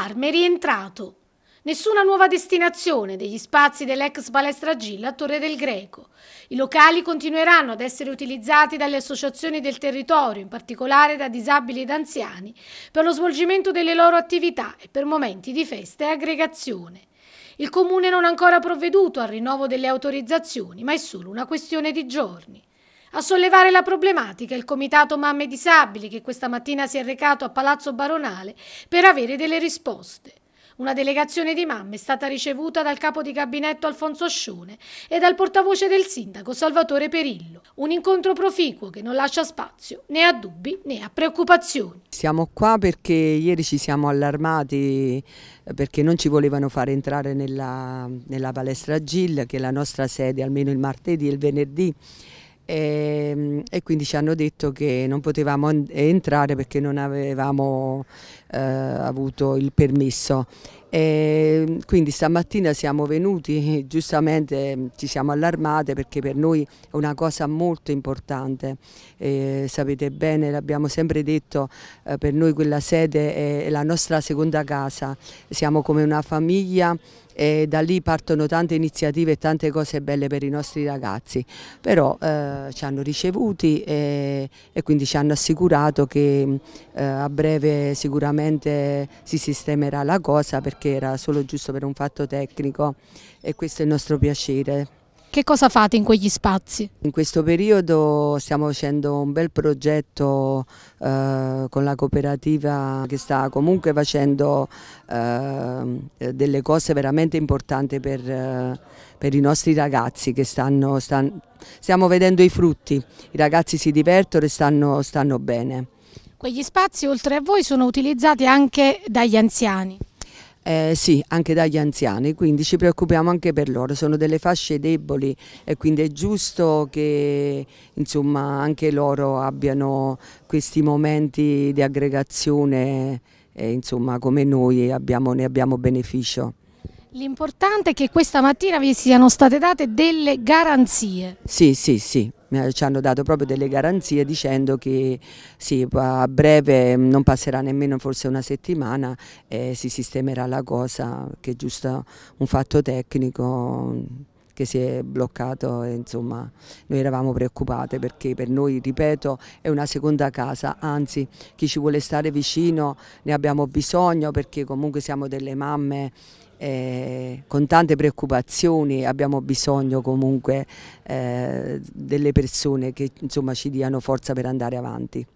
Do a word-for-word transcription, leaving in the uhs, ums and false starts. Allarme rientrato. Nessuna nuova destinazione degli spazi dell'ex palestra Gil a Torre del Greco. I locali continueranno ad essere utilizzati dalle associazioni del territorio, in particolare da disabili ed anziani, per lo svolgimento delle loro attività e per momenti di festa e aggregazione. Il Comune non ha ancora provveduto al rinnovo delle autorizzazioni, ma è solo una questione di giorni. A sollevare la problematica è il Comitato Mamme Disabili, che questa mattina si è recato a Palazzo Baronale per avere delle risposte. Una delegazione di mamme è stata ricevuta dal capo di gabinetto Alfonso Ascione e dal portavoce del sindaco Salvatore Perillo. Un incontro proficuo che non lascia spazio né a dubbi né a preoccupazioni. Siamo qua perché ieri ci siamo allarmati perché non ci volevano far entrare nella, nella palestra Gil, che è la nostra sede, almeno il martedì e il venerdì. E, e quindi ci hanno detto che non potevamo entrare perché non avevamo eh, avuto il permesso. E quindi stamattina siamo venuti, giustamente ci siamo allarmate perché per noi è una cosa molto importante. E, sapete bene, l'abbiamo sempre detto, eh, per noi quella sede è, è la nostra seconda casa, siamo come una famiglia. E da lì partono tante iniziative e tante cose belle per i nostri ragazzi, però eh, ci hanno ricevuti e, e quindi ci hanno assicurato che eh, a breve sicuramente si sistemerà la cosa, perché era solo giusto per un fatto tecnico e questo è il nostro piacere. Che cosa fate in quegli spazi? In questo periodo stiamo facendo un bel progetto eh, con la cooperativa, che sta comunque facendo eh, delle cose veramente importanti per, eh, per i nostri ragazzi, che stanno, stanno, stiamo vedendo i frutti, i ragazzi si divertono e stanno, stanno bene. Quegli spazi oltre a voi sono utilizzati anche dagli anziani? Eh, sì, anche dagli anziani, quindi ci preoccupiamo anche per loro, sono delle fasce deboli e quindi è giusto che insomma, anche loro abbiano questi momenti di aggregazione e insomma, come noi abbiamo, ne abbiamo beneficio. L'importante è che questa mattina vi siano state date delle garanzie. Sì, sì, sì. Ci hanno dato proprio delle garanzie dicendo che sì, a breve non passerà nemmeno forse una settimana e si sistemerà la cosa, che è giusto un fatto tecnico che si è bloccato e insomma noi eravamo preoccupate perché per noi, ripeto, è una seconda casa, anzi chi ci vuole stare vicino ne abbiamo bisogno, perché comunque siamo delle mamme Eh, con tante preoccupazioni, abbiamo bisogno comunque eh, delle persone che insomma ci diano forza per andare avanti.